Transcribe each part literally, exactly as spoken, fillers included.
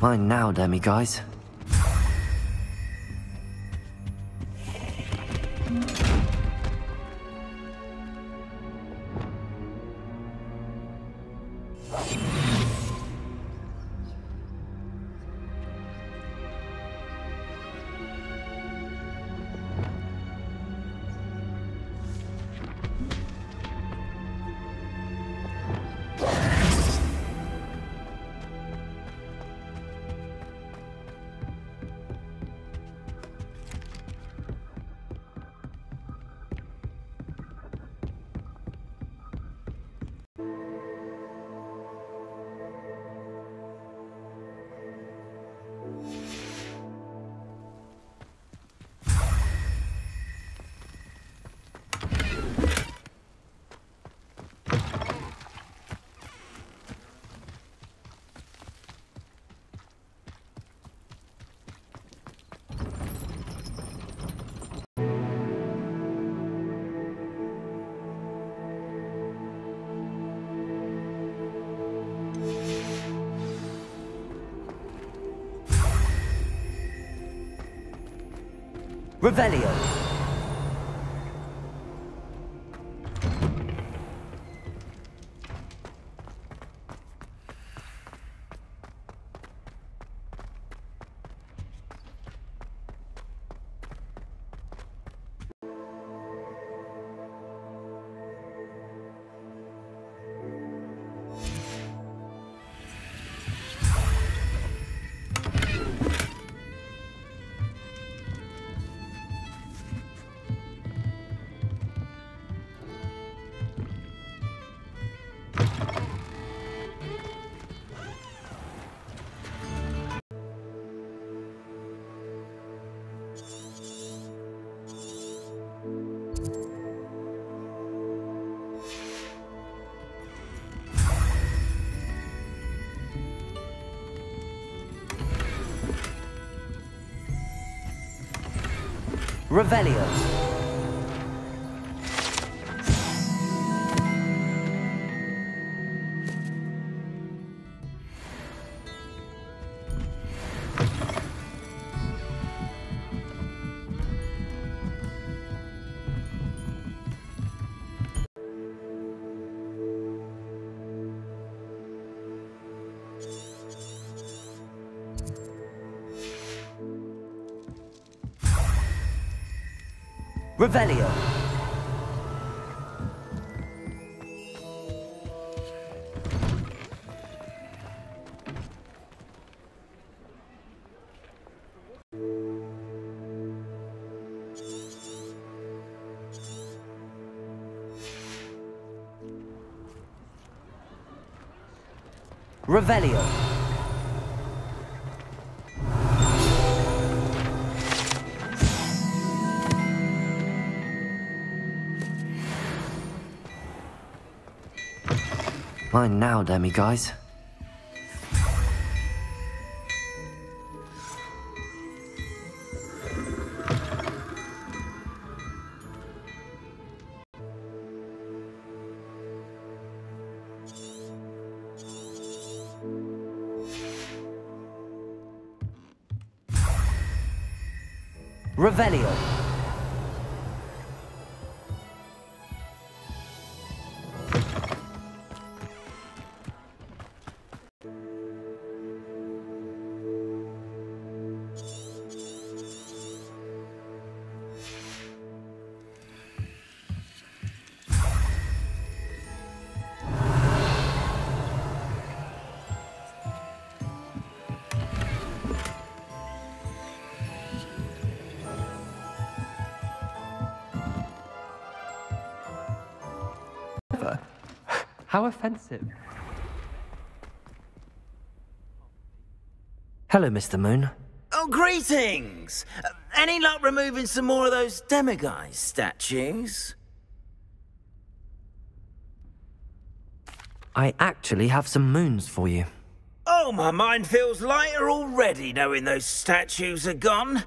Mine now, Demiguise. Revelio. Revelio. Revelio. Revelio. Mine now, Demiguise. Revelio. How offensive. Hello, Mister Moon. Oh, greetings! Uh, any luck removing some more of those Demiguise statues? I actually have some moons for you. Oh, my mind feels lighter already knowing those statues are gone.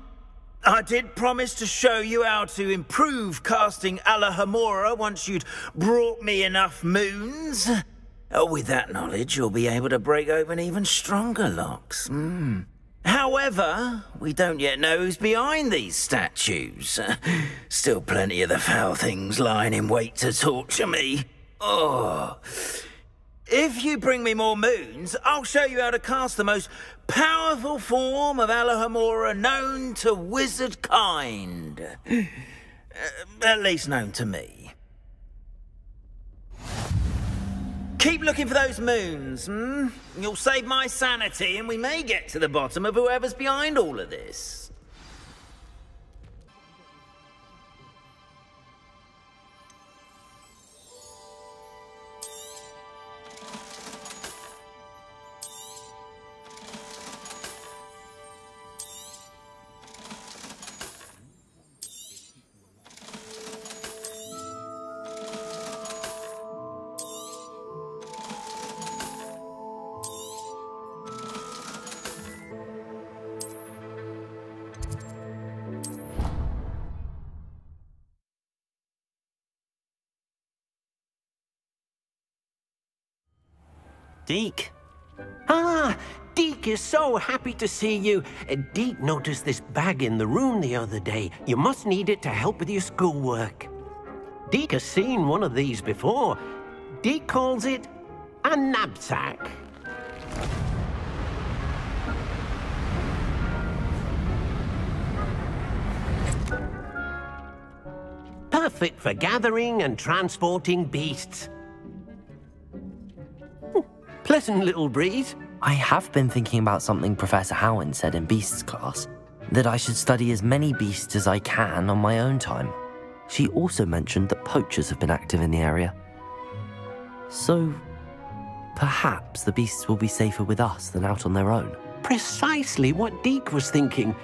I did promise to show you how to improve casting Alohomora once you'd brought me enough moons. With that knowledge, you'll be able to break open even stronger locks. Mm. However, we don't yet know who's behind these statues. Still plenty of the foul things lying in wait to torture me. Oh. If you bring me more moons, I'll show you how to cast the most powerful form of Alohomora known to wizard kind. At least known to me. Keep looking for those moons, hmm? You'll save my sanity and we may get to the bottom of whoever's behind all of this. Deek. Ah, Deek is so happy to see you. Deek noticed this bag in the room the other day. You must need it to help with your schoolwork. Deek has seen one of these before. Deek calls it a knapsack. Perfect for gathering and transporting beasts. Pleasant little breed. I have been thinking about something Professor Howland said in Beasts class, that I should study as many beasts as I can on my own time. She also mentioned that poachers have been active in the area. So, perhaps the beasts will be safer with us than out on their own. Precisely what Deek was thinking.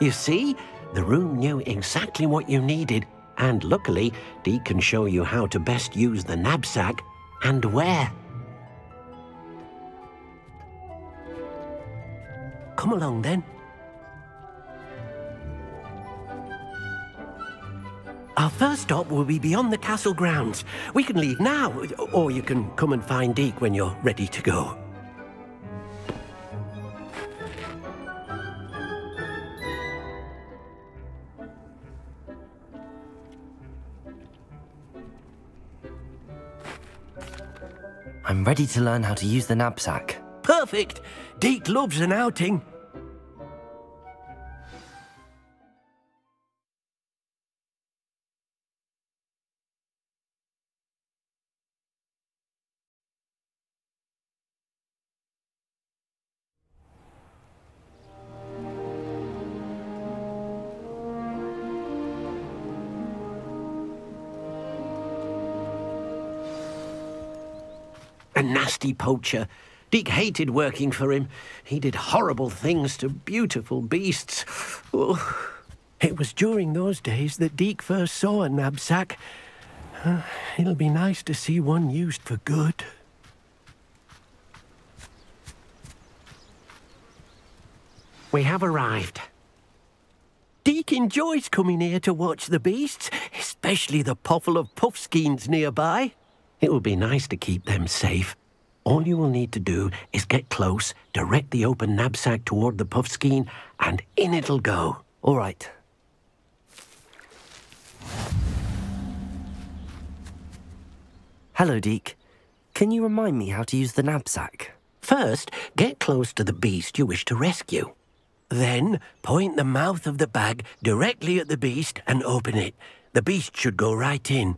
You see, the room knew exactly what you needed, and luckily, Deek can show you how to best use the knapsack and where. Come along, then. Our first stop will be beyond the castle grounds. We can leave now, or you can come and find Deek when you're ready to go. I'm ready to learn how to use the knapsack. Perfect! Deek loves an outing. A nasty poacher. Deek hated working for him. He did horrible things to beautiful beasts. Oh. It was during those days that Deek first saw a knapsack. Uh, it'll be nice to see one used for good. We have arrived. Deek enjoys coming here to watch the beasts, especially the puffle of puffskeins nearby. It will be nice to keep them safe. All you will need to do is get close, direct the open knapsack toward the puffskein, and in it'll go. All right. Hello, Deek. Can you remind me how to use the knapsack? First, get close to the beast you wish to rescue. Then, point the mouth of the bag directly at the beast and open it. The beast should go right in.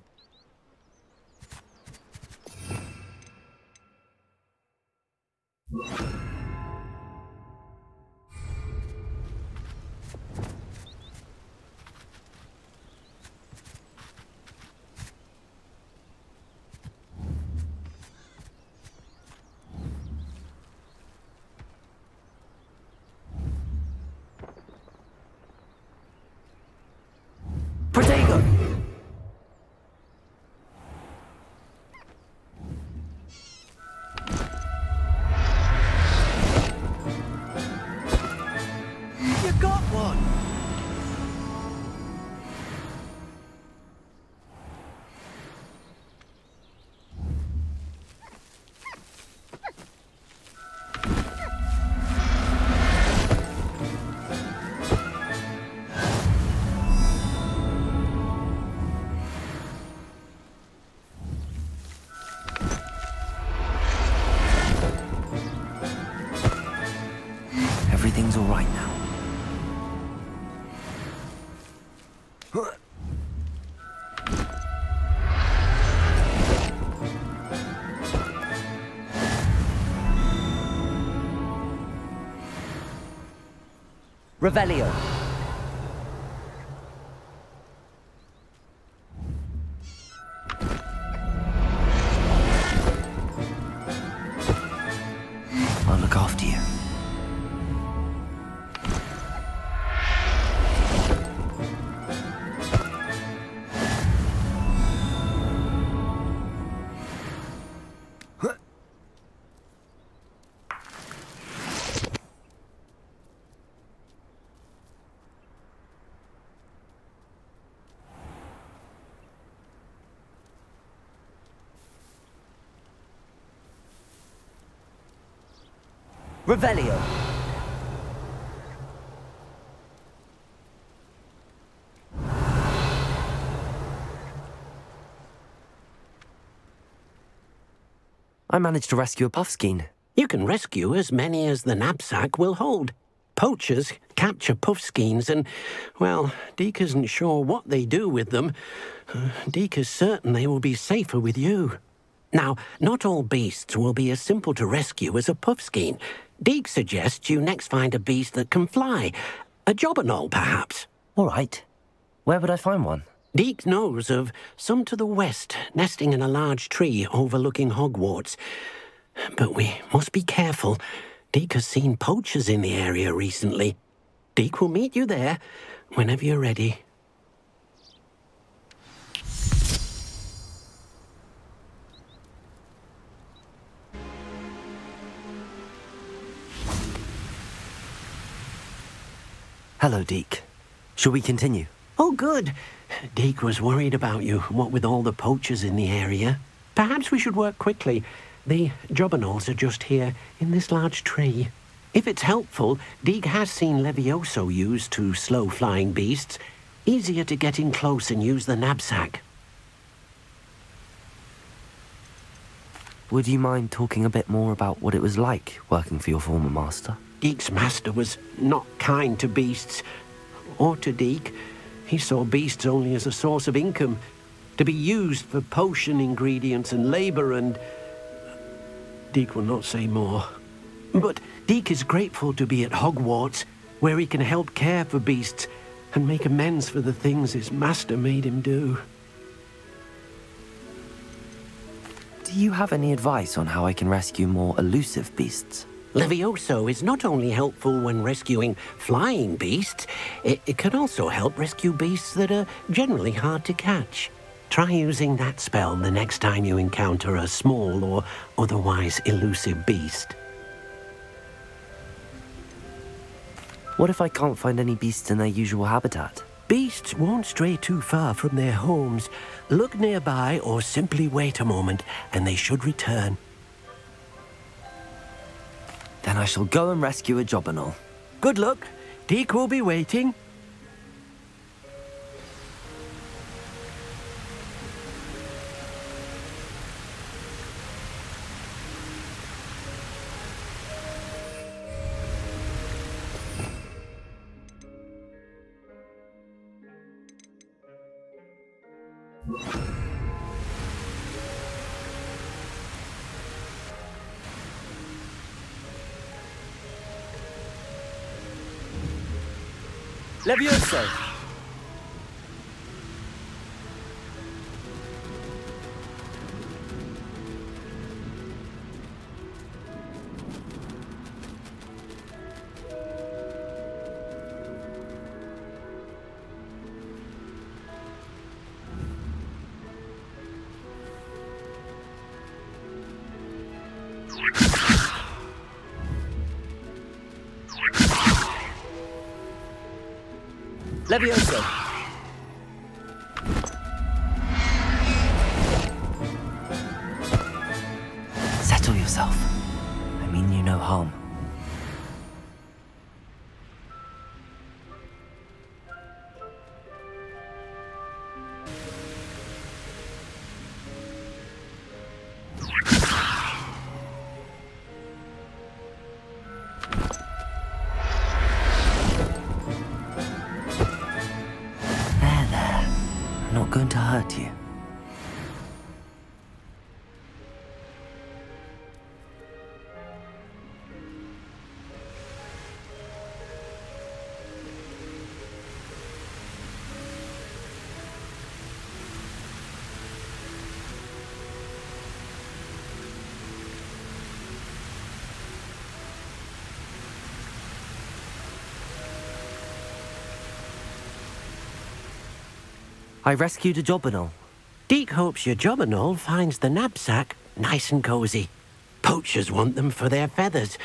Revelio. I'll look after you. Revelio. I managed to rescue a puffskein. You can rescue as many as the knapsack will hold. Poachers capture puffskeins and, well, Deek isn't sure what they do with them. Uh, Deek is certain they will be safer with you. Now, not all beasts will be as simple to rescue as a puffskein. Deek suggests you next find a beast that can fly. A jobberknoll, perhaps. All right. Where would I find one? Deek knows of some to the west, nesting in a large tree overlooking Hogwarts. But we must be careful. Deek has seen poachers in the area recently. Deek will meet you there whenever you're ready. Hello, Deek. Shall we continue? Oh, good. Deek was worried about you, what with all the poachers in the area. Perhaps we should work quickly. The Jobinals are just here, in this large tree. If it's helpful, Deek has seen Levioso used to slow flying beasts. Easier to get in close and use the knapsack. Would you mind talking a bit more about what it was like working for your former master? Deek's master was not kind to beasts, or to Deek. He saw beasts only as a source of income, to be used for potion ingredients and labour and... Deek will not say more. But Deek is grateful to be at Hogwarts, where he can help care for beasts and make amends for the things his master made him do. Do you have any advice on how I can rescue more elusive beasts? Levioso is not only helpful when rescuing flying beasts, it, it can also help rescue beasts that are generally hard to catch. Try using that spell the next time you encounter a small or otherwise elusive beast. What if I can't find any beasts in their usual habitat? Beasts won't stray too far from their homes. Look nearby or simply wait a moment and they should return. Then I shall go and rescue a Jobinal. Good luck. Deek will be waiting. Levioso! Levioso. Settle yourself. I mean you no harm. I rescued a Jobinal. Deek hopes your Jobinal finds the knapsack nice and cozy. Poachers want them for their feathers,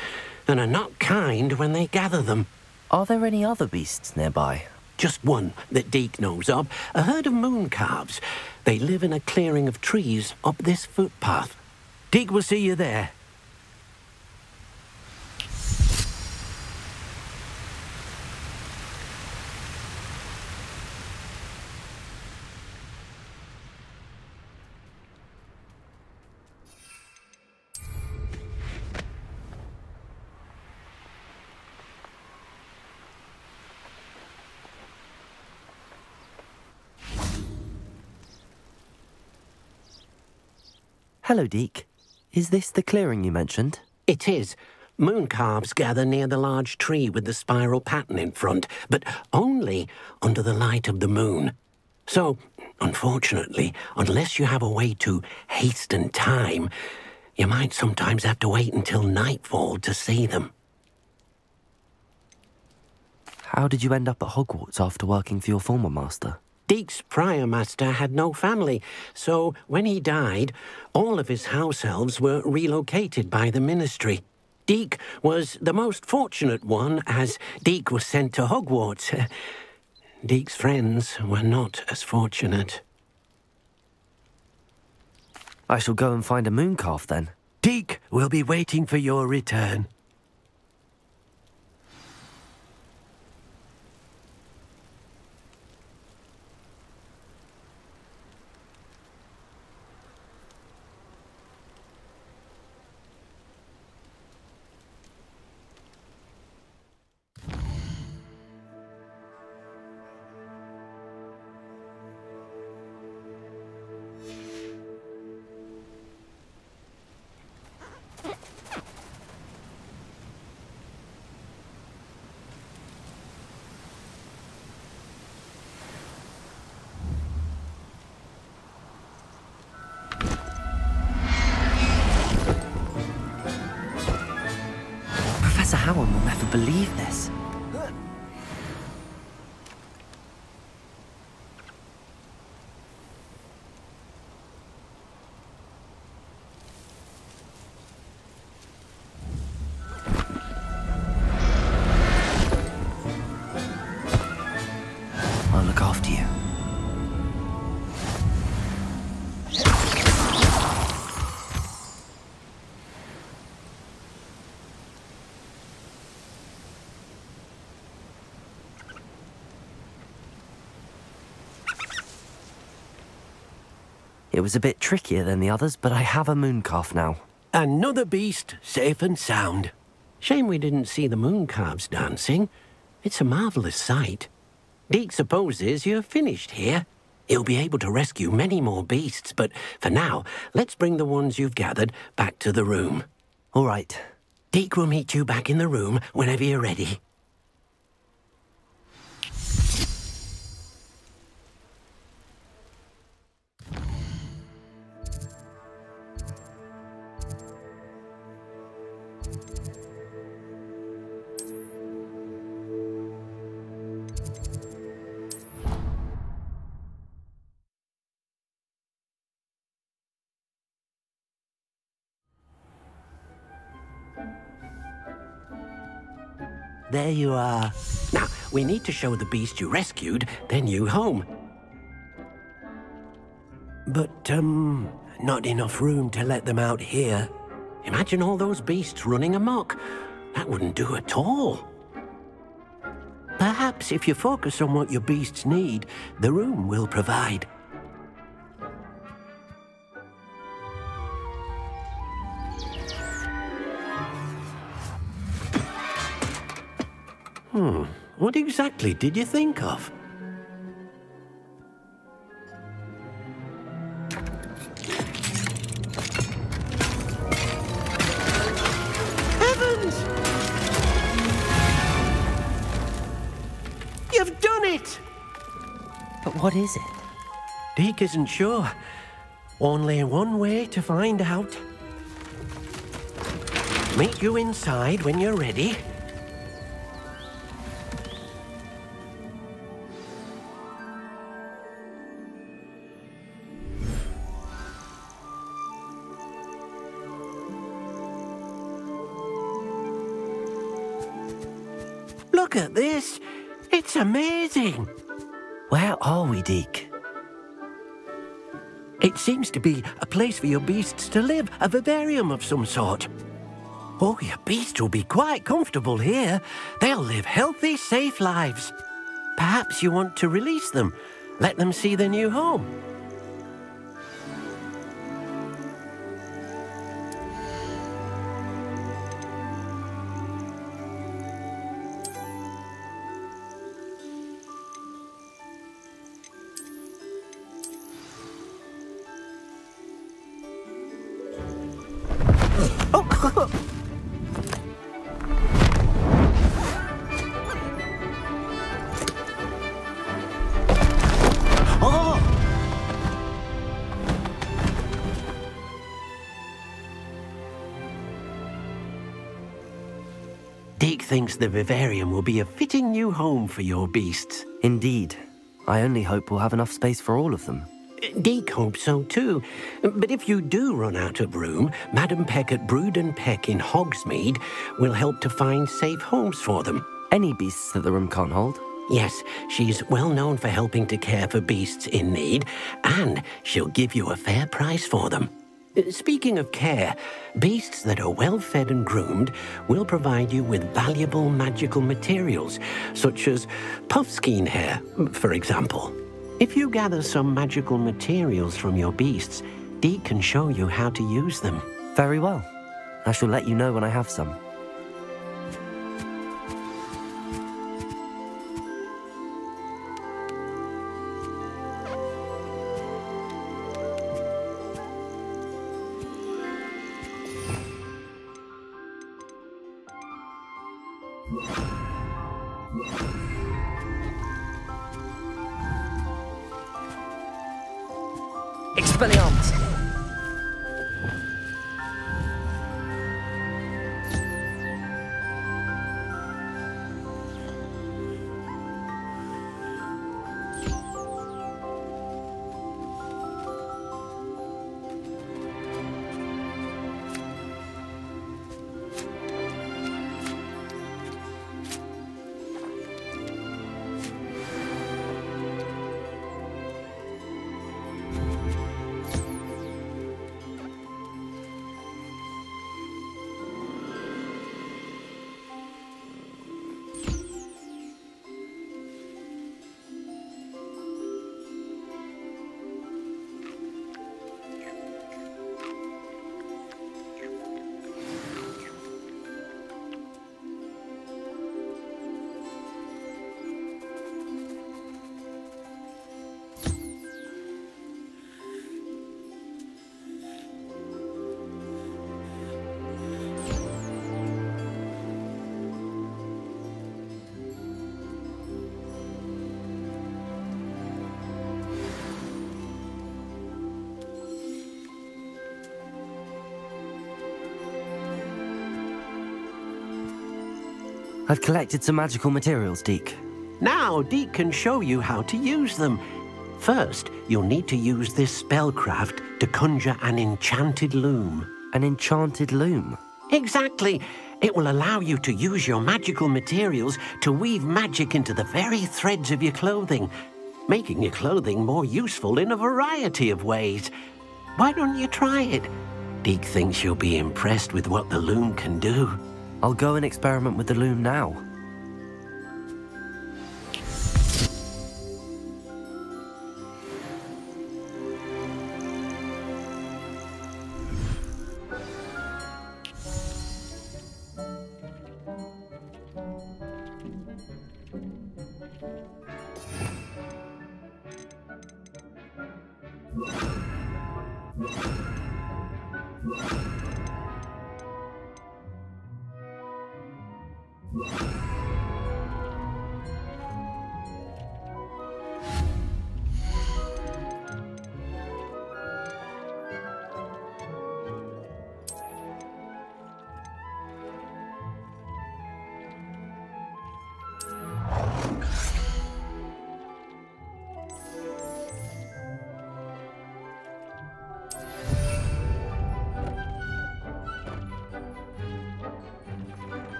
and are not kind when they gather them. Are there any other beasts nearby? Just one that Deek knows of, a herd of mooncalves. They live in a clearing of trees up this footpath. Deek will see you there. Hello, Deek. Is this the clearing you mentioned? It is. Mooncalves gather near the large tree with the spiral pattern in front, but only under the light of the moon. So, unfortunately, unless you have a way to hasten time, you might sometimes have to wait until nightfall to see them. How did you end up at Hogwarts after working for your former master? Deek's prior master had no family, so when he died, all of his house elves were relocated by the ministry. Deek was the most fortunate one, as Deek was sent to Hogwarts. Deek's friends were not as fortunate. I shall go and find a mooncalf, then. Deek will be waiting for your return. Believe this. I'll look after you. It was a bit trickier than the others, but I have a mooncalf now. Another beast, safe and sound. Shame we didn't see the mooncalves dancing. It's a marvellous sight. Deek supposes you're finished here. He'll be able to rescue many more beasts, but for now, let's bring the ones you've gathered back to the room. All right. Deek will meet you back in the room whenever you're ready. There you are. Now, we need to show the beast you rescued their new home. But, um, not enough room to let them out here. Imagine all those beasts running amok. That wouldn't do at all. Perhaps if you focus on what your beasts need, the room will provide. Hmm, what exactly did you think of? Heavens! You've done it! But what is it? Deek isn't sure. Only one way to find out. Meet you inside when you're ready. Look at this. It's amazing. Where are we, Deek? It seems to be a place for your beasts to live, a vivarium of some sort. Oh, your beasts will be quite comfortable here. They'll live healthy, safe lives. Perhaps you want to release them, let them see their new home. Thinks the vivarium will be a fitting new home for your beasts. Indeed. I only hope we'll have enough space for all of them. Deek hopes so too. But if you do run out of room, Madam Peck at Brood and Peck in Hogsmeade will help to find safe homes for them. Any beasts that the room can't hold? Yes, she's well known for helping to care for beasts in need, and she'll give you a fair price for them. Speaking of care, beasts that are well-fed and groomed will provide you with valuable magical materials, such as puffskein hair, for example. If you gather some magical materials from your beasts, Deek can show you how to use them. Very well. I shall let you know when I have some. Expelliarmus. I've collected some magical materials, Deek. Now Deek can show you how to use them. First, you'll need to use this spellcraft to conjure an enchanted loom. An enchanted loom? Exactly. It will allow you to use your magical materials to weave magic into the very threads of your clothing, making your clothing more useful in a variety of ways. Why don't you try it? Deek thinks you'll be impressed with what the loom can do. I'll go and experiment with the loom now.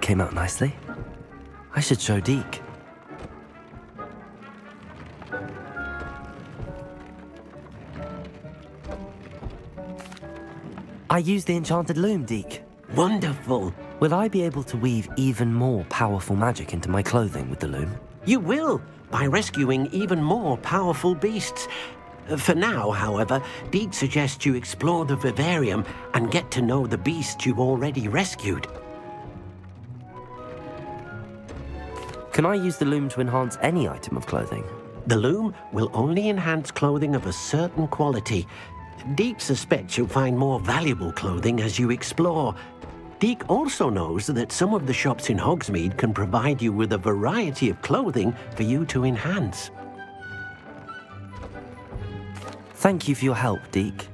Came out nicely. I should show Deek. I used the enchanted loom, Deek. Wonderful! Will I be able to weave even more powerful magic into my clothing with the loom? You will, by rescuing even more powerful beasts. For now, however, Deek suggests you explore the vivarium and get to know the beasts you've already rescued. Can I use the loom to enhance any item of clothing? The loom will only enhance clothing of a certain quality. Deek suspects you'll find more valuable clothing as you explore. Deek also knows that some of the shops in Hogsmeade can provide you with a variety of clothing for you to enhance. Thank you for your help, Deek.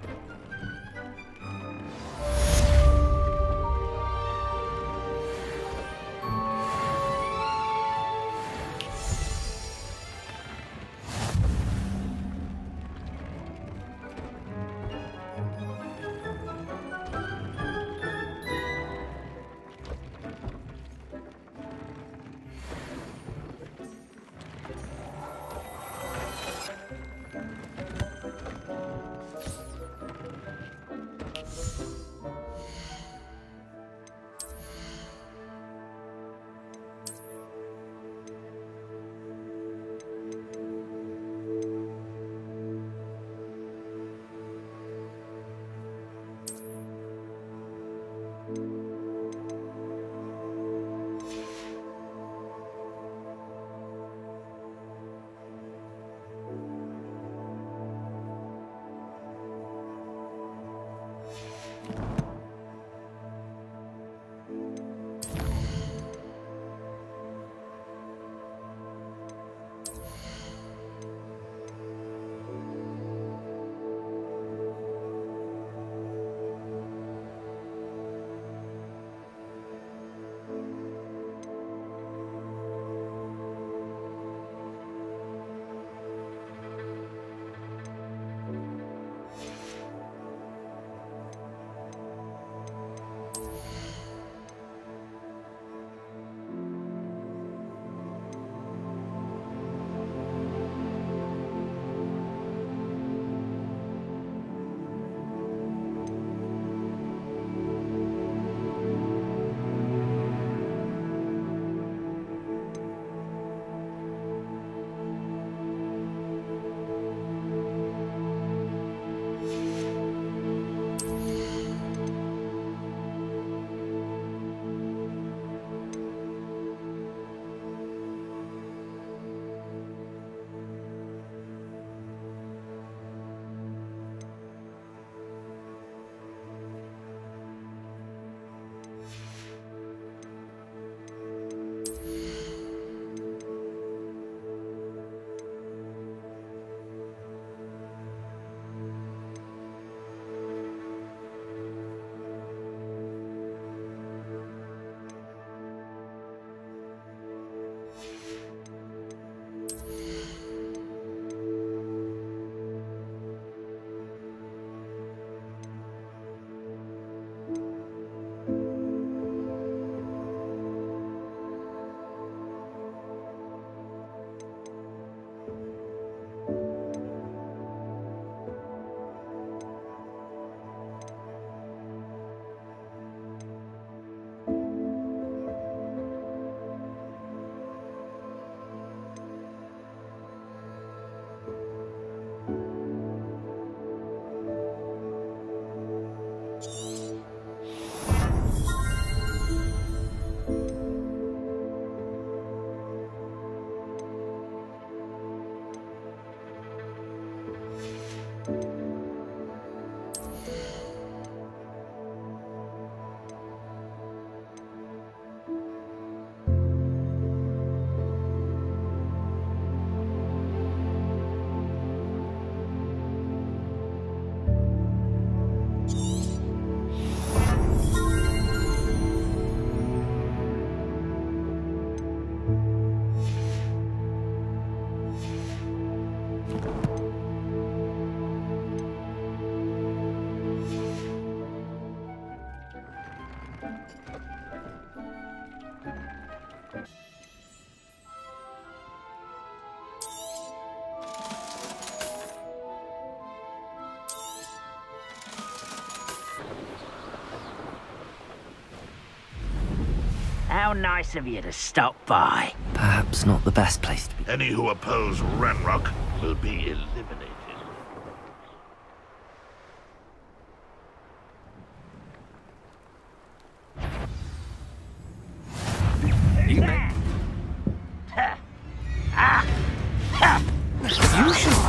How nice of you to stop by. Perhaps not the best place to be. Any who oppose Ranrok will be eliminated.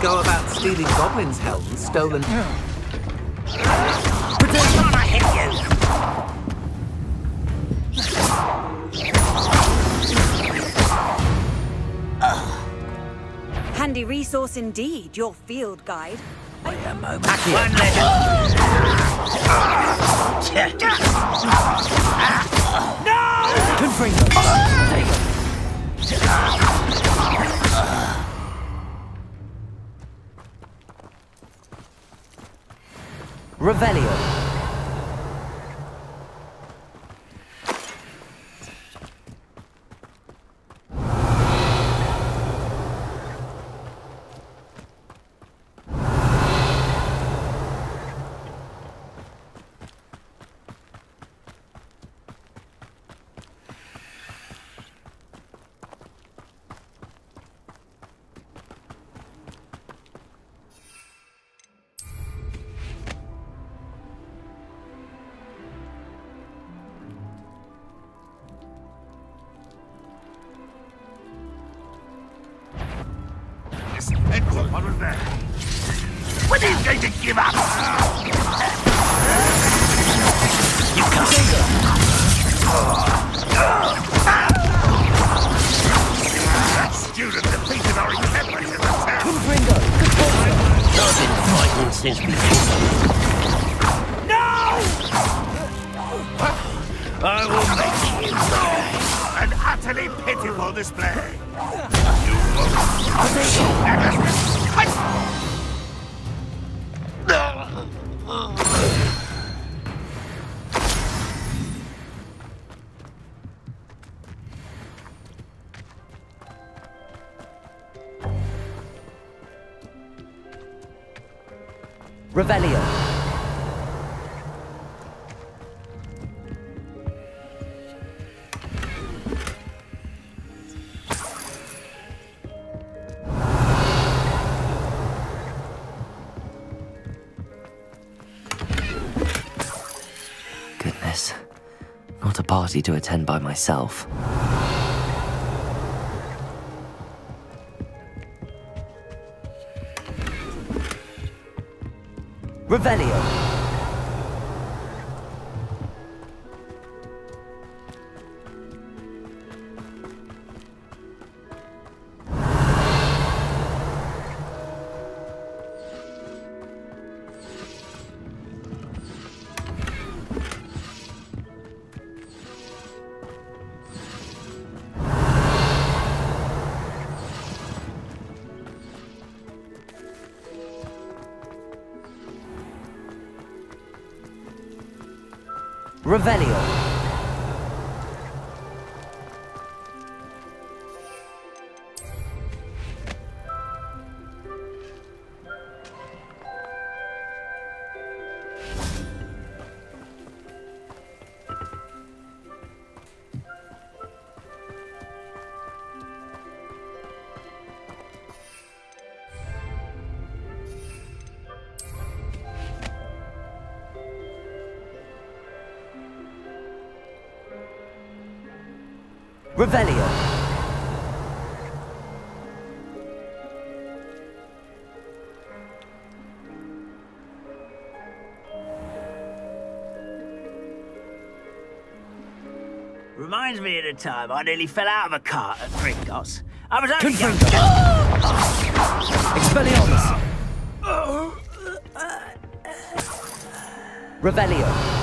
Go about stealing goblins' helms stolen. Pretend not I hit you. Ugh. Handy resource indeed, your field guide. Wait a moment. One legend. No! Confringo. Revelio. Revelio. Goodness, not a party to attend by myself. Revelio. Revelio. Revelio. Reminds me of the time I nearly fell out of a cart at Gringotts. I was only young. Expelliarmus. Revelio.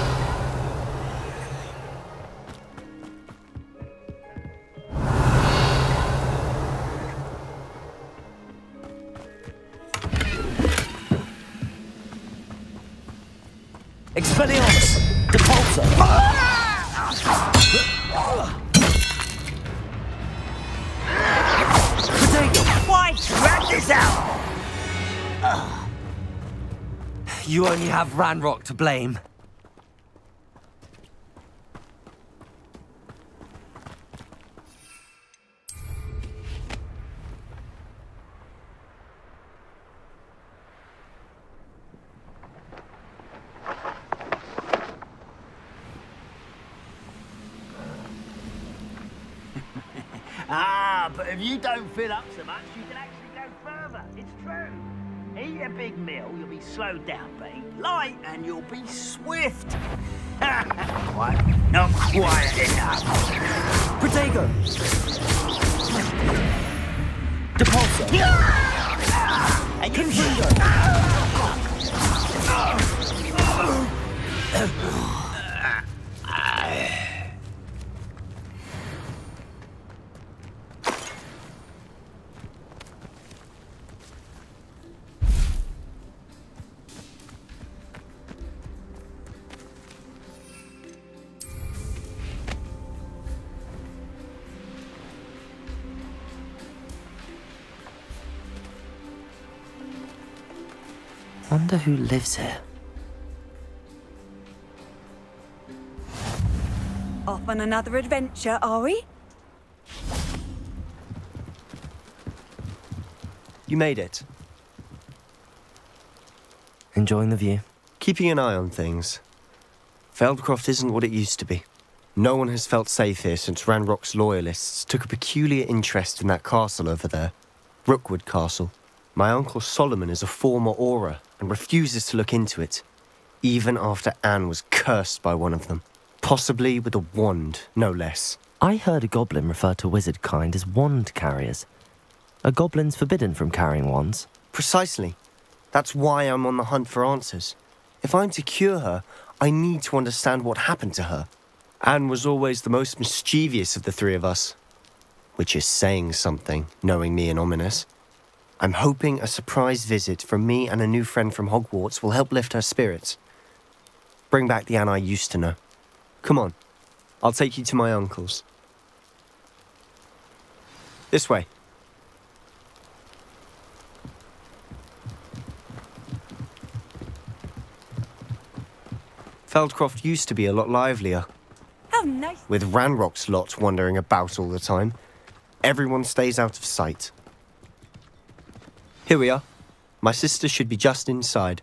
Expelliarmus! Depulsor! this out! Ugh. You only have Ranrok to blame. But if you don't fill up so much, you can actually go further. It's true. Eat a big meal, you'll be slowed down, but eat light and you'll be swift. Quite, not quiet enough. Protego. Depulso. Confringo. Ah. I wonder who lives here. Off on another adventure, are we? You made it. Enjoying the view. Keeping an eye on things. Feldcroft isn't what it used to be. No one has felt safe here since Ranrock's loyalists took a peculiar interest in that castle over there. Rookwood Castle. My uncle Solomon is a former aura and refuses to look into it, even after Anne was cursed by one of them, possibly with a wand, no less. I heard a goblin refer to wizard kind as wand carriers. Are goblins forbidden from carrying wands? Precisely. That's why I'm on the hunt for answers. If I'm to cure her, I need to understand what happened to her. Anne was always the most mischievous of the three of us, which is saying something, knowing me and Ominis. I'm hoping a surprise visit from me and a new friend from Hogwarts will help lift her spirits. Bring back the Anne I used to know. Come on, I'll take you to my uncle's. This way. Feldcroft used to be a lot livelier. Oh, nice. With Ranrock's lot wandering about all the time, everyone stays out of sight. Here we are. My sister should be just inside.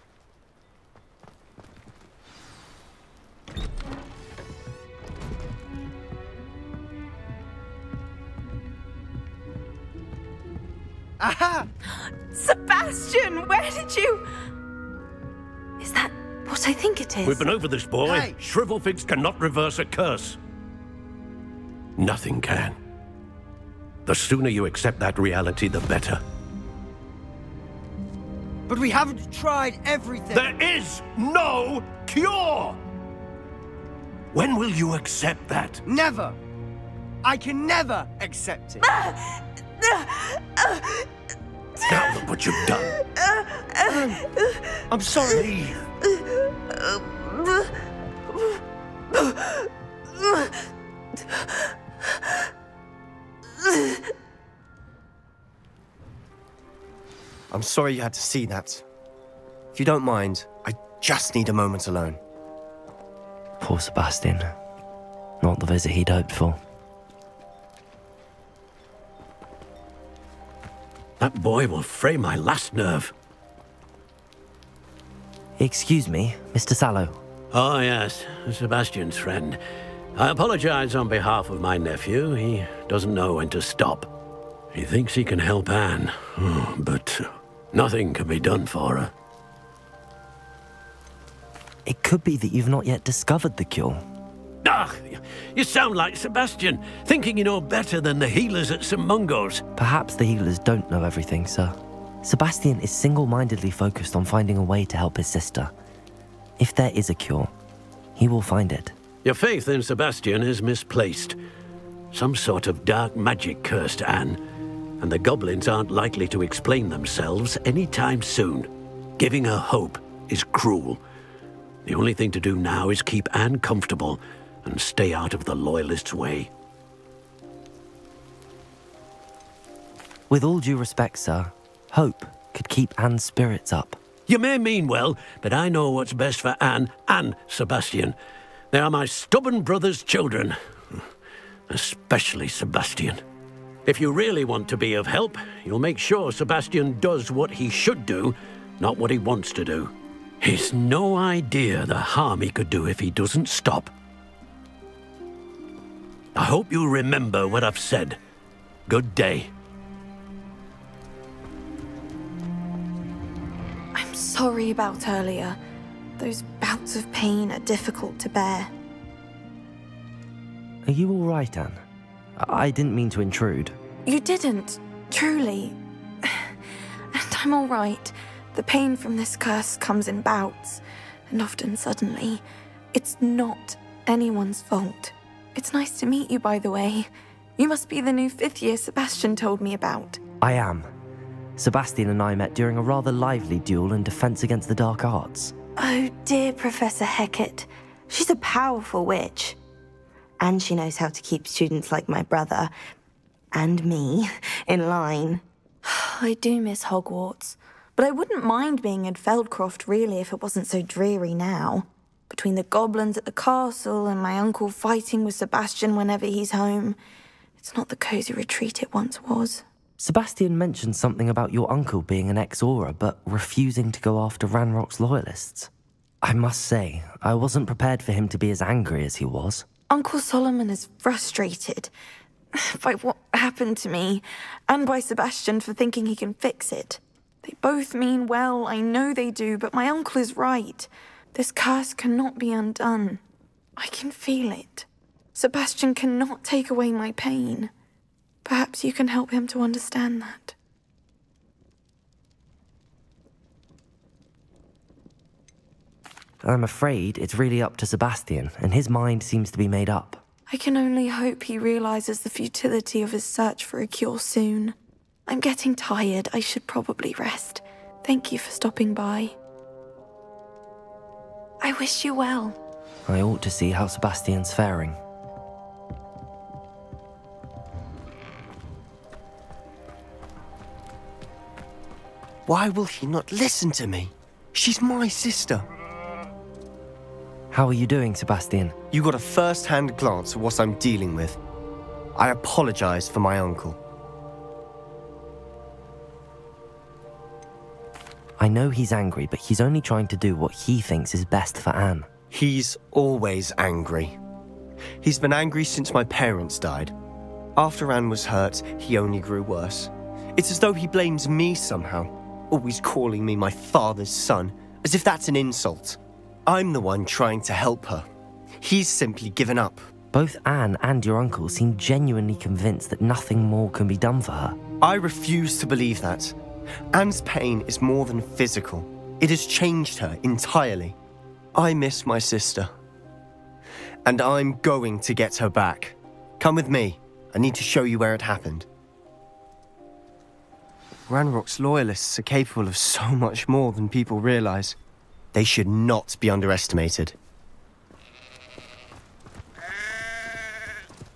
Aha! Sebastian, where did you... Is that what I think it is? We've been over this, boy. Hey. Shrivelfigs cannot reverse a curse. Nothing can. The sooner you accept that reality, the better. But we haven't tried everything. There is no cure! When will you accept that? Never! I can never accept it. Now look what you've done. Um, I'm sorry. I'm sorry you had to see that. If you don't mind, I just need a moment alone. Poor Sebastian. Not the visit he'd hoped for. That boy will fray my last nerve. Excuse me, Mister Sallow. Oh, yes, Sebastian's friend. I apologize on behalf of my nephew. He doesn't know when to stop. He thinks he can help Anne, but... nothing can be done for her. It could be that you've not yet discovered the cure. Ah! You sound like Sebastian, thinking you know better than the healers at Saint Mungo's. Perhaps the healers don't know everything, sir. Sebastian is single-mindedly focused on finding a way to help his sister. If there is a cure, he will find it. Your faith in Sebastian is misplaced. Some sort of dark magic cursed Anne. And the goblins aren't likely to explain themselves anytime soon. Giving her hope is cruel. The only thing to do now is keep Anne comfortable and stay out of the Loyalists' way. With all due respect, sir, hope could keep Anne's spirits up. You may mean well, but I know what's best for Anne and Sebastian. They are my stubborn brother's children. Especially Sebastian. If you really want to be of help, you'll make sure Sebastian does what he should do, not what he wants to do. He's no idea the harm he could do if he doesn't stop. I hope you remember what I've said. Good day. I'm sorry about earlier. Those bouts of pain are difficult to bear. Are you all right, Anne? I didn't mean to intrude. You didn't, truly. And I'm all right. The pain from this curse comes in bouts, and often suddenly. It's not anyone's fault. It's nice to meet you, by the way. You must be the new fifth year Sebastian told me about. I am. Sebastian and I met during a rather lively duel in Defense Against the Dark Arts. Oh dear, Professor Hecate. She's a powerful witch. And she knows how to keep students like my brother, and me, in line. I do miss Hogwarts, but I wouldn't mind being in Feldcroft really if it wasn't so dreary now. Between the goblins at the castle and my uncle fighting with Sebastian whenever he's home, it's not the cosy retreat it once was. Sebastian mentioned something about your uncle being an ex-aura but refusing to go after Ranrock's loyalists. I must say, I wasn't prepared for him to be as angry as he was. Uncle Solomon is frustrated by what happened to me and by Sebastian for thinking he can fix it. They both mean well, I know they do, but my uncle is right. This curse cannot be undone. I can feel it. Sebastian cannot take away my pain. Perhaps you can help him to understand that. I'm afraid it's really up to Sebastian, and his mind seems to be made up. I can only hope he realizes the futility of his search for a cure soon. I'm getting tired. I should probably rest. Thank you for stopping by. I wish you well. I ought to see how Sebastian's faring. Why will she not listen to me? She's my sister. How are you doing, Sebastian? You got a first-hand glance at what I'm dealing with. I apologize for my uncle. I know he's angry, but he's only trying to do what he thinks is best for Anne. He's always angry. He's been angry since my parents died. After Anne was hurt, he only grew worse. It's as though he blames me somehow, always calling me my father's son, as if that's an insult. I'm the one trying to help her. He's simply given up. Both Anne and your uncle seem genuinely convinced that nothing more can be done for her. I refuse to believe that. Anne's pain is more than physical. It has changed her entirely. I miss my sister. And I'm going to get her back. Come with me. I need to show you where it happened. Ranrock's loyalists are capable of so much more than people realize. They should not be underestimated.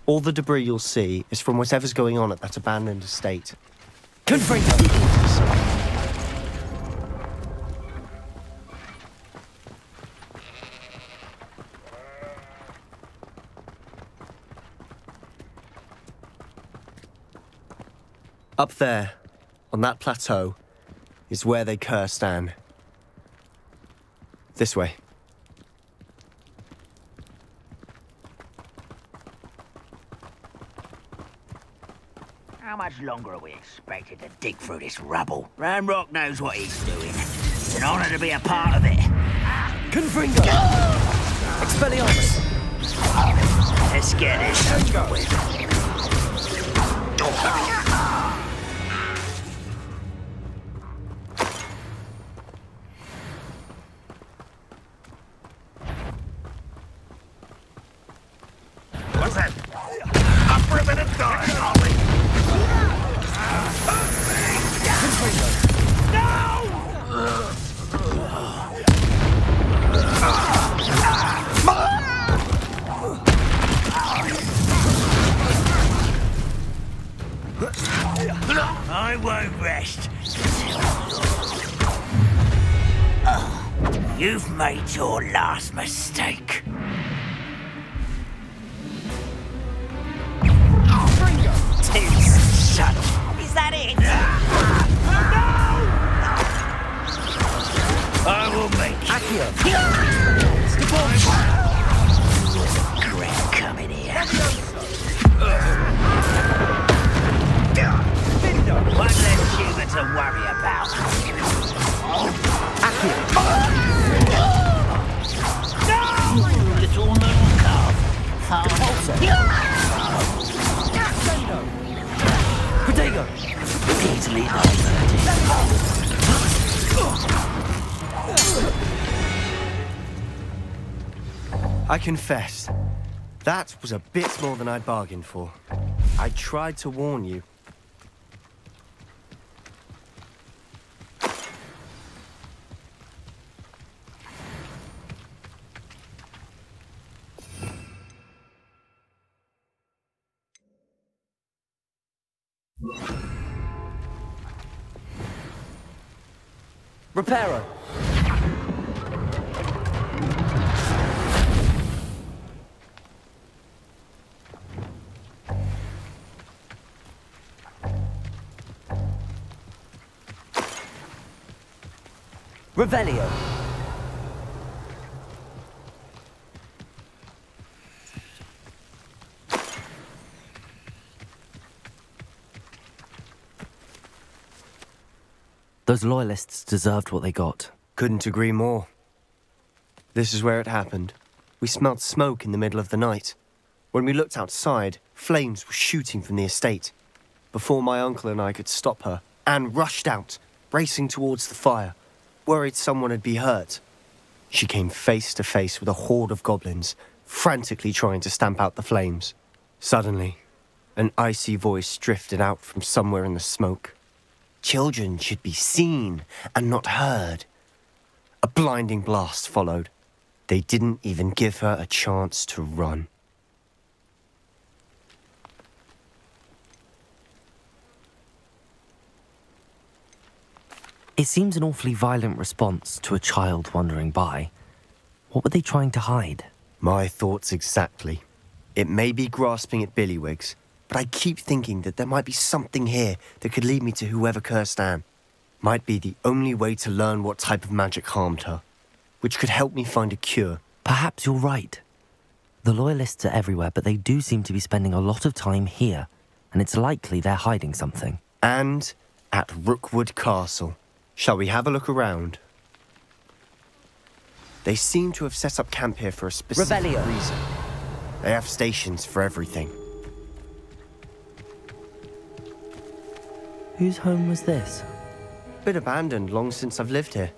All the debris you'll see is from whatever's going on at that abandoned estate. Confringo! Up there, on that plateau, is where they cursed Anne. This way. How much longer are we expected to dig through this rubble? Ranrok knows what he's doing. It's an honor to be a part of it. Confringo! Expelliarmus! Let's get it. Let's go. What's that? A primitive dog! No! I won't rest. Oh, you've made your last mistake. Confringo, two shut. Is that it? No! I will make it. Akio. Great coming here. One less human to worry about. No! Little mooncalf. How also? Potato! Easily overrated. I confess, that was a bit more than I'd bargained for. I tried to warn you. Reparo. Revelio. Those loyalists deserved what they got. Couldn't agree more. This is where it happened. We smelled smoke in the middle of the night. When we looked outside, flames were shooting from the estate. Before my uncle and I could stop her, Anne rushed out, racing towards the fire, worried someone had be hurt. She came face to face with a horde of goblins, frantically trying to stamp out the flames. Suddenly, an icy voice drifted out from somewhere in the smoke. Children should be seen and not heard. A blinding blast followed. They didn't even give her a chance to run. It seems an awfully violent response to a child wandering by. What were they trying to hide? My thoughts exactly. It may be grasping at Billywigs, but I keep thinking that there might be something here that could lead me to whoever cursed Anne. Might be the only way to learn what type of magic harmed her, which could help me find a cure. Perhaps you're right. The loyalists are everywhere, but they do seem to be spending a lot of time here, and it's likely they're hiding something. And at Rookwood Castle. Shall we have a look around? They seem to have set up camp here for a specific Rebellion. reason. They have stations for everything. Whose home was this? Been abandoned long since I've lived here.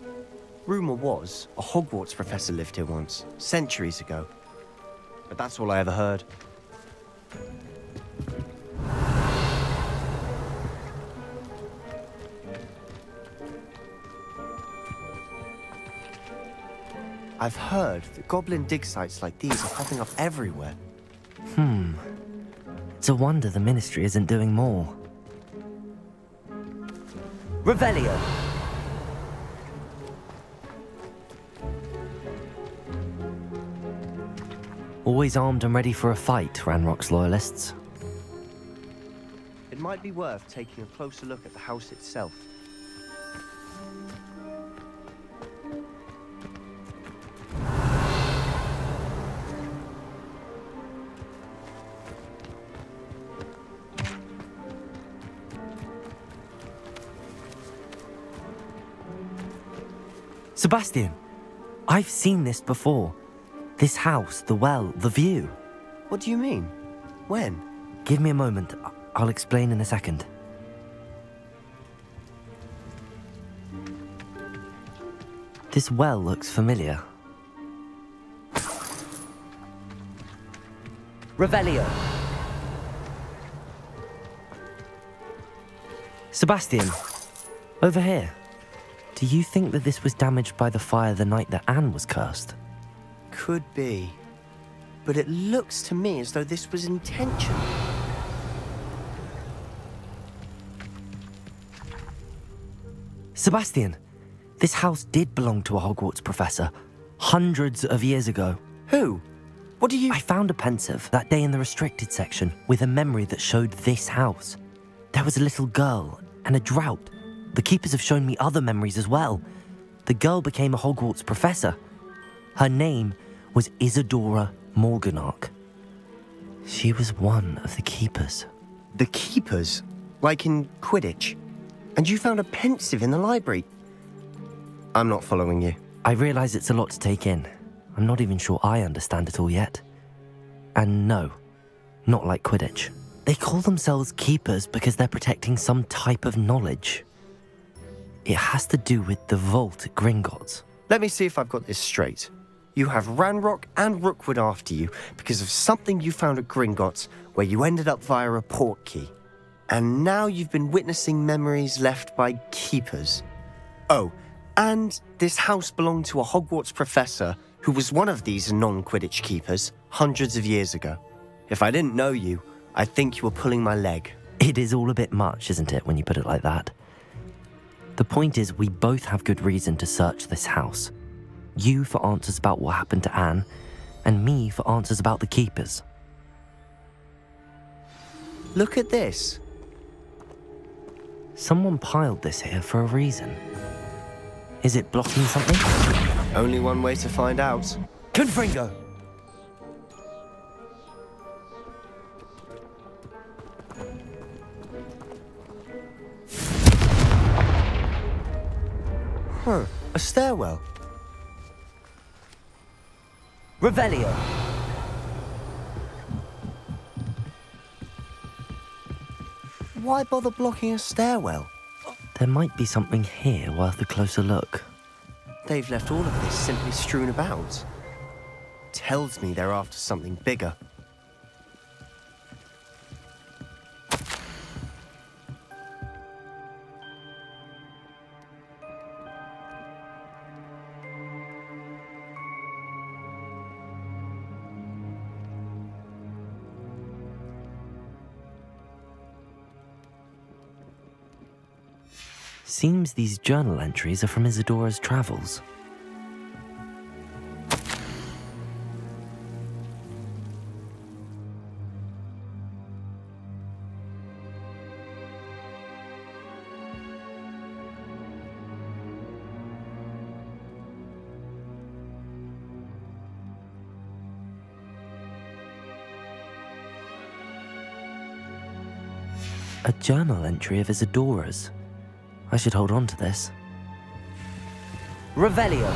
Rumour was, a Hogwarts professor lived here once, centuries ago. But that's all I ever heard. I've heard that goblin dig sites like these are popping up everywhere. Hmm. It's a wonder the Ministry isn't doing more. Revelio. Always armed and ready for a fight, Ranrok's loyalists. It might be worth taking a closer look at the house itself. Sebastian, I've seen this before. This house, the well, the view. What do you mean? When? Give me a moment. I'll explain in a second. This well looks familiar. Revelio. Sebastian, over here. Do you think that this was damaged by the fire the night that Anne was cursed? Could be. But it looks to me as though this was intentional. Sebastian, this house did belong to a Hogwarts professor hundreds of years ago. Who? What do you- I found a pensieve that day in the restricted section with a memory that showed this house. There was a little girl and a drought. The Keepers have shown me other memories as well. The girl became a Hogwarts professor. Her name was Isadora Morganark. She was one of the Keepers. The Keepers? Like in Quidditch? And you found a pensieve in the library? I'm not following you. I realise it's a lot to take in. I'm not even sure I understand it all yet. And no, not like Quidditch. They call themselves Keepers because they're protecting some type of knowledge. It has to do with the vault at Gringotts. Let me see if I've got this straight. You have Ranrok and Rookwood after you because of something you found at Gringotts where you ended up via a portkey. And now you've been witnessing memories left by Keepers. Oh, and this house belonged to a Hogwarts professor who was one of these non-Quidditch Keepers hundreds of years ago. If I didn't know you, I'd think you were pulling my leg. It is all a bit much, isn't it, when you put it like that? The point is, we both have good reason to search this house. You for answers about what happened to Anne, and me for answers about the Keepers. Look at this. Someone piled this here for a reason. Is it blocking something? Only one way to find out. Confringo! Huh, a stairwell. Revelio. Why bother blocking a stairwell? There might be something here worth a closer look. They've left all of this simply strewn about. Tells me they're after something bigger. Seems these journal entries are from Isadora's travels. A journal entry of Isadora's. I should hold on to this. Revelio.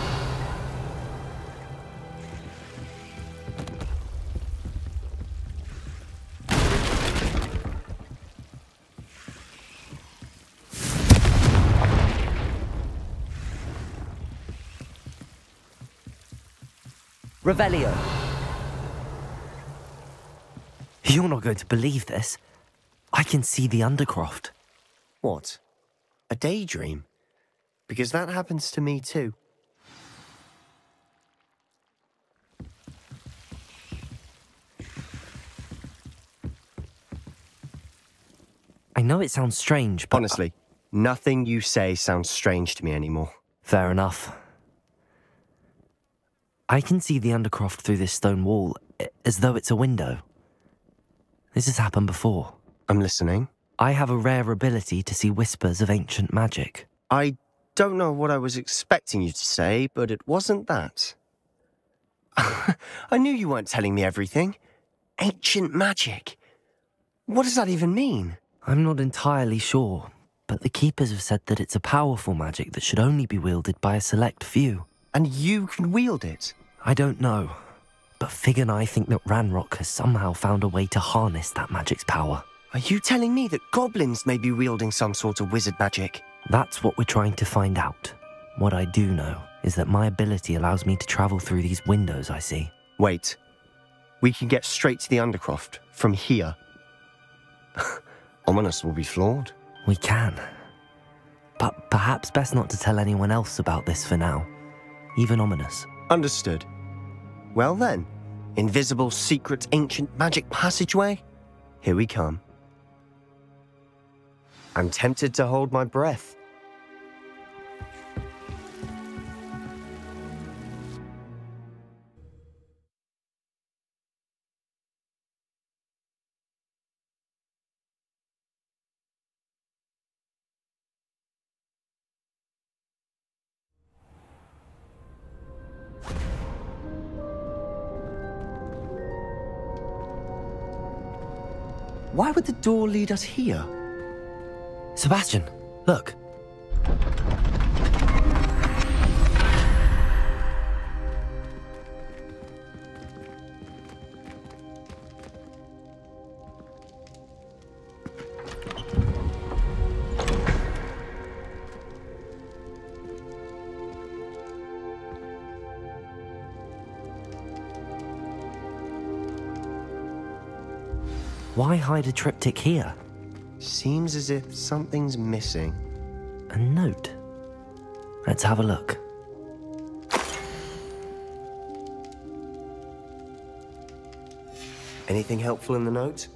Revelio. You're not going to believe this. I can see the Undercroft. What? A daydream? Because that happens to me too. I know it sounds strange, but... Honestly, nothing you say sounds strange to me anymore. Fair enough. I can see the Undercroft through this stone wall, as though it's a window. This has happened before. I'm listening. I have a rare ability to see whispers of ancient magic. I don't know what I was expecting you to say, but it wasn't that. I knew you weren't telling me everything. Ancient magic? What does that even mean? I'm not entirely sure, but the Keepers have said that it's a powerful magic that should only be wielded by a select few. And you can wield it? I don't know, but Fig and I think that Ranrok has somehow found a way to harness that magic's power. Are you telling me that goblins may be wielding some sort of wizard magic? That's what we're trying to find out. What I do know is that my ability allows me to travel through these windows I see. Wait. We can get straight to the Undercroft from here. Ominous will be floored. We can. But perhaps best not to tell anyone else about this for now. Even Ominous. Understood. Well then, invisible, secret, ancient magic passageway? Here we come. I'm tempted to hold my breath. Why would the door lead us here? Sebastian, look. Why hide a triptych here? Seems as if something's missing. A note. Let's have a look. Anything helpful in the note?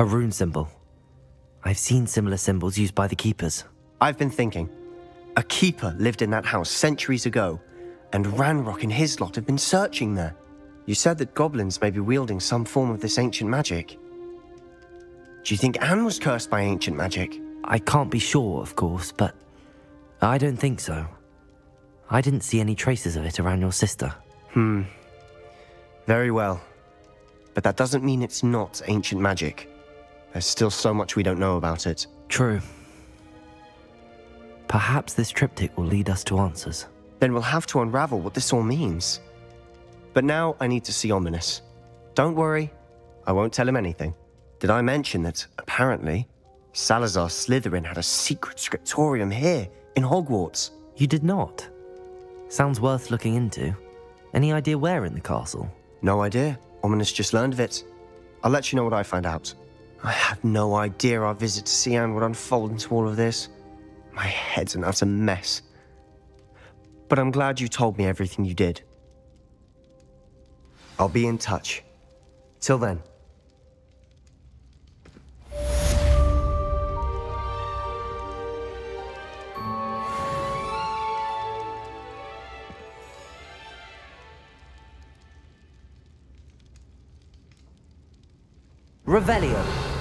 A rune symbol. I've seen similar symbols used by the Keepers. I've been thinking. A Keeper lived in that house centuries ago, and Ranrok and his lot have been searching there. You said that goblins may be wielding some form of this ancient magic. Do you think Anne was cursed by ancient magic? I can't be sure, of course, but I don't think so. I didn't see any traces of it around your sister. Hmm. Very well. But that doesn't mean it's not ancient magic. There's still so much we don't know about it. True. Perhaps this triptych will lead us to answers. Then we'll have to unravel what this all means. But now I need to see Ominis. Don't worry, I won't tell him anything. Did I mention that, apparently, Salazar Slytherin had a secret scriptorium here in Hogwarts? You did not. Sounds worth looking into. Any idea where in the castle? No idea. Ominis just learned of it. I'll let you know what I find out. I had no idea our visit to Sian would unfold into all of this. My head's an utter mess. But I'm glad you told me everything you did. I'll be in touch. Till then. Revelio.